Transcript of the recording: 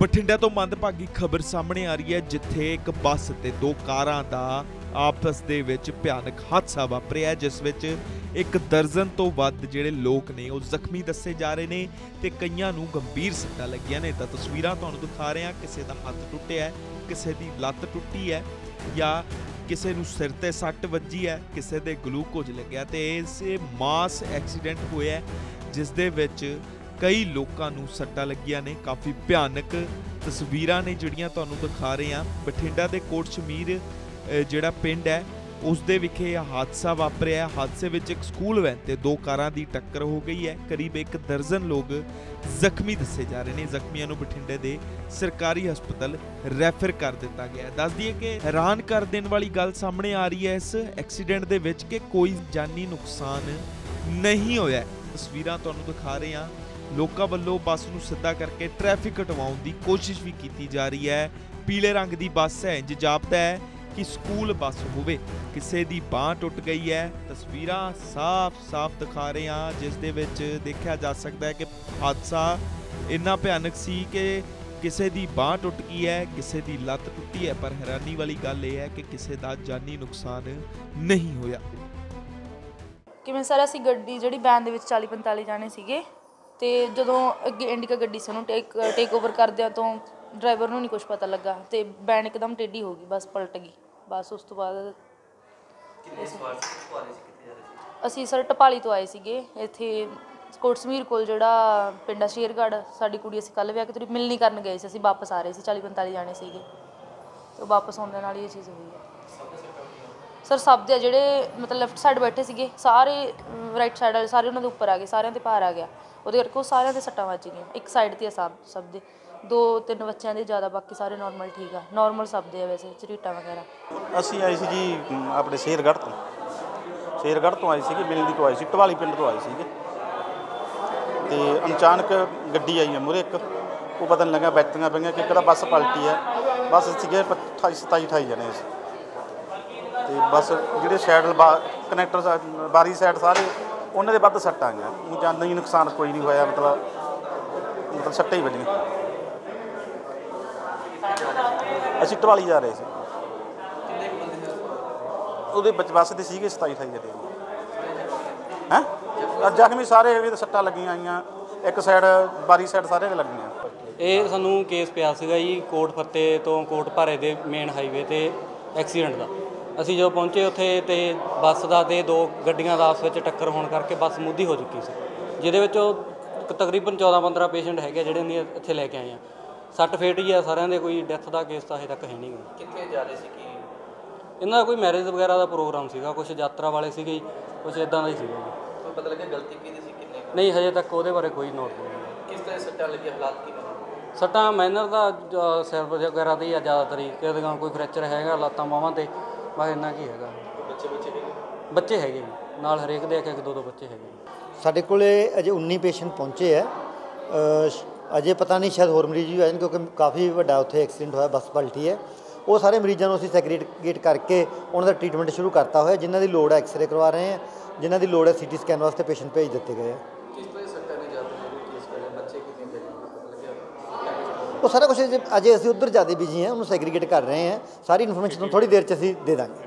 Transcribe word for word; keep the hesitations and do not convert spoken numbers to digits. ਬਠਿੰਡਾ ਤੋਂ ਮੰਦਭਾਗੀ खबर सामने आ रही है जिथे एक बस ते दो कारां दा आपस दे विच भयानक हादसा वापरिया जिस विच एक दर्जन तो वध जिहड़े लोग ने वो जख्मी दसे जा रहे ने ते कईयां नूं गंभीर सट्टां लगियां ने। तां तस्वीरां तुहानूं दिखा रहे हां, किसी दा हत्थ टुटिया है, किसी दी लत्त टुटी है या किसी नूं सिर ते सट्ट वजी है, किसी दे ग्लूकोज लग्गिया ते इसे मास एक्सीडेंट होया जिस दे विच कई लोगों नूं सट्टां लगियां ने। काफ़ी भयानक तस्वीरां ने जिहड़ियां तुहानूं दिखा रहे हैं। बठिंडा दे कोट शमीर जिहड़ा पिंड है उस दे विखे हादसा वापरिया। हादसे विच एक स्कूल वैन ते दो कारां दी टक्कर हो गई है। करीब एक दर्जन लोग जख्मी दसे जा रहे हैं। जख्मियों को बठिंडे दे सरकारी हस्पताल रैफर कर दिता गया है। दस दिए कि हैरान कर देने वाली गल सामने आ रही है इस एक्सीडेंट दे विच कि कोई जानी नुकसान नहीं होया। तस्वीरां तुहानूं दिखा रहे हैं, लोगों वालों बस नूं सिद्धा करके ट्रैफिक हटवाउण दी कोशिश भी की जा रही है। पीले रंग की बस है, इंज जापदा है कि स्कूल बस होवे। किसी दी बांह टुट गई है। तस्वीरां साफ साफ दिखा रहे हैं जिस दे विच देखा जा सकता है कि हादसा इन्ना भयानक सी कि किसी दी बांह टुट गई है, किसी दी लत्त टुटी है, पर हैरानी वाली गल यह है कि किसी दा जानी नुकसान नहीं होया। किवें सर असीं गड्डी जिहड़ी वैन दे विच चाली पंताली जाने सीगे ते जदों अगे इंडिका गड्डी सानूं टेक टेक ओवर करदिआं तों ड्राइवर नूं नहीं कुछ पता लगा ते वैन एकदम टेढ़ी हो गई, बस पलट गई। बस उस तो बाद असीं सर टपाली तो आए सीगे इत्थे कोट शमीर कोल जिहड़ा पिंड शेरगढ़ साडी कुड़ी असीं कल विआह के मिलनी करन गए सी। असीं वापस आ रहे सी, चाली पंताली जाने सीगे ते वापस आउंदे नाल ही ये चीज़ हुई है। सर सब दे जिहड़े मतलब लैफ्ट साइड बैठे सीगे सारे राइट साइड वाले सारे उन्हां दे उपर आ गए, सारिआं ते भार आ गया। ਉਹਦੇ ਕਰਕੇ ਉਹ ਸਾਰਿਆਂ ਦੇ ਸੱਟਾਂ ਵੱਜ ਗਈਆਂ। ਇੱਕ ਸਾਈਡ ਤੇ ਸਭ ਸਭ ਦੇ ਦੋ ਤਿੰਨ ਬੱਚਿਆਂ ਦੇ ਜ਼ਿਆਦਾ, ਬਾਕੀ ਸਾਰੇ ਨਾਰਮਲ ਠੀਕ ਆ। ਨਾਰਮਲ ਸਭ ਦੇ ਆ ਵੈਸੇ ਝਰੀਟਾਂ ਵਗੈਰਾ। ਅਸੀਂ ਆਏ ਸੀ ਜੀ ਆਪਣੇ ਸ਼ੇਰਗੜ੍ਹ ਤੋਂ ਸ਼ੇਰਗੜ੍ਹ ਤੋਂ ਆਏ ਸੀਗੇ, ਬਿਲਦੀ ਤੋਂ ਆਏ ਸੀ, ਟਵਾਲੀ ਪਿੰਡ ਤੋਂ ਆਏ ਸੀਗੇ ਤੇ ਅਚਾਨਕ ਗੱਡੀ ਆਈ ਆ ਮੂਹਰੇ ਇੱਕ। ਉਹ ਪਤਾ ਨਹੀਂ ਲੱਗਾ ਬੈਠੀਆਂ ਪਈਆਂ ਕਿ ਕਿਹੜਾ ਬੱਸ ਪਲਟੀ ਆ। ਬੱਸ ਸੀਗੇ ਸਤਾਈ ਅਠਾਈ ਜਣੇ ਤੇ ਬੱਸ ਜਿਹੜੇ ਸ਼ੈਡਲ ਕਨੈਕਟਰ ਬਾਰੀ ਸਾਈਡ ਸਾਰੇ उन्होंने वध सट्टा गया। जान ही नुकसान कोई नहीं होया, मतलब मतलब सट्टा ही बजिया। असी टवाली जा रहे थे, बस के सीगे सताई अठाई जने हैं जख्मी सारे। सट्टा लगिया आईया एक साइड बारी साइड सारे लगिया। ये सानू केस पिया जी कोट फतेह तो कोट भारे के मेन हाईवे ते एक्सीडेंट का। ਅਸੀਂ ਜਦੋਂ ਪਹੁੰਚੇ ਉੱਥੇ ਤੇ ਬੱਸ ਦਾ ਤੇ ਦੋ ਗੱਡੀਆਂ ਦਾ ਆਪਸ ਵਿੱਚ ਟੱਕਰ ਹੋਣ ਕਰਕੇ ਬੱਸ ਮੁੱਧੀ ਹੋ ਚੁੱਕੀ ਸੀ, ਜਿਹਦੇ ਵਿੱਚ ਉਹ ਤਕਰੀਬਨ ਚੌਦਾਂ ਪੰਦਰਾਂ ਪੇਸ਼ੈਂਟ ਹੈਗੇ ਜਿਹੜੇ ਨੇ ਇੱਥੇ ਲੈ ਕੇ ਆਏ ਆ। ਸੱਟ ਫੇਟ ਹੀ ਆ ਸਾਰਿਆਂ ਦੇ, ਕੋਈ ਡੈਥ ਦਾ ਕੇਸ ਤਾਂ ਹਜੇ ਤੱਕ ਹੈ ਨਹੀਂ। ਕਿੱਥੇ ਜਾ ਰਹੇ ਸੀ ਕੀ ਇਹਨਾਂ ਦਾ ਕੋਈ ਮੈਰਿਜ ਵਗੈਰਾ ਦਾ ਪ੍ਰੋਗਰਾਮ ਸੀਗਾ, ਕੁਝ ਯਾਤਰਾ ਵਾਲੇ ਸੀਗੇ, ਕੁਝ ਇਦਾਂ ਦਾ ਹੀ ਸੀਗਾ। ਕੋਈ ਪਤਾ ਲੱਗਿਆ ਗਲਤੀ ਕਿਹਦੀ ਸੀ ਕਿੰਨੇ? ਨਹੀਂ ਹਜੇ ਤੱਕ ਉਹਦੇ ਬਾਰੇ ਕੋਈ ਨੋਟ ਨਹੀਂ। ਕਿਸ ਤਰ੍ਹਾਂ ਸੱਟਾਂ ਲੱਗੀਆਂ, ਹਾਲਾਤ ਕੀ? ਸੱਟਾਂ ਮਾਈਨਰ ਦਾ ਸਿਰ ਵਗੈਰਾ 'ਤੇ ਹੀ ਆ ਜ਼ਿਆਦਾਤਰ ਹੀ, ਕਿਤੇ ਕੋਈ ਫ੍ਰੈਕਚਰ ਹੈਗਾ ਲੱਤਾਂ ਬਾਹਾਂ 'ਤੇ। ਬਸ ਇੰਨਾ ਕੀ ਹੈਗਾ। ਬੱਚੇ ਬੱਚੇ ਹੈਗੇ ਬੱਚੇ ਹੈਗੇ ਨਾਲ ਹਰੇਕ ਦੇ ਇੱਕ ਇੱਕ ਦੋ ਦੋ ਬੱਚੇ ਹੈਗੇ। ਸਾਡੇ ਕੋਲੇ ਅਜੇ ਉੱਨੀ ਪੇਸ਼ੈਂਟ ਪਹੁੰਚੇ ਹੈ। ਅਜੇ ਪਤਾ ਨਹੀਂ ਸ਼ਾਇਦ ਹੋਰ ਮਰੀਜ਼ ਵੀ ਆ ਜਾਣ ਕਿਉਂਕਿ ਕਾਫੀ ਵੱਡਾ ਉੱਥੇ ਐਕਸੀਡੈਂਟ ਹੋਇਆ, ਬੱਸ ਪਲਟੀ ਹੈ। ਉਹ ਸਾਰੇ ਮਰੀਜ਼ਾਂ ਨੂੰ ਅਸੀਂ ਸੈਗਰੀਗੇਟ ਕਰਕੇ ਉਹਨਾਂ ਦਾ ਟ੍ਰੀਟਮੈਂਟ ਸ਼ੁਰੂ ਕਰਤਾ ਹੋਇਆ। ਜਿਨ੍ਹਾਂ ਦੀ ਲੋੜ ਹੈ ਐਕਸਰੇ ਕਰਵਾ ਰਹੇ ਹਾਂ, ਜਿਨ੍ਹਾਂ ਦੀ ਲੋੜ ਹੈ ਸੀਟੀ ਸਕੈਨ ਵਾਸਤੇ ਪੇਸ਼ੈਂਟ ਭੇਜ ਦਿੱਤੇ ਗਏ ਆ। वो सारा कुछ अजय अभी उधर ज़्यादा बिजी हैं, उन्होंने सेग्रीगेट कर रहे हैं। सारी इन्फॉर्मेशन थोड़ी देर से अभी दे देंगे।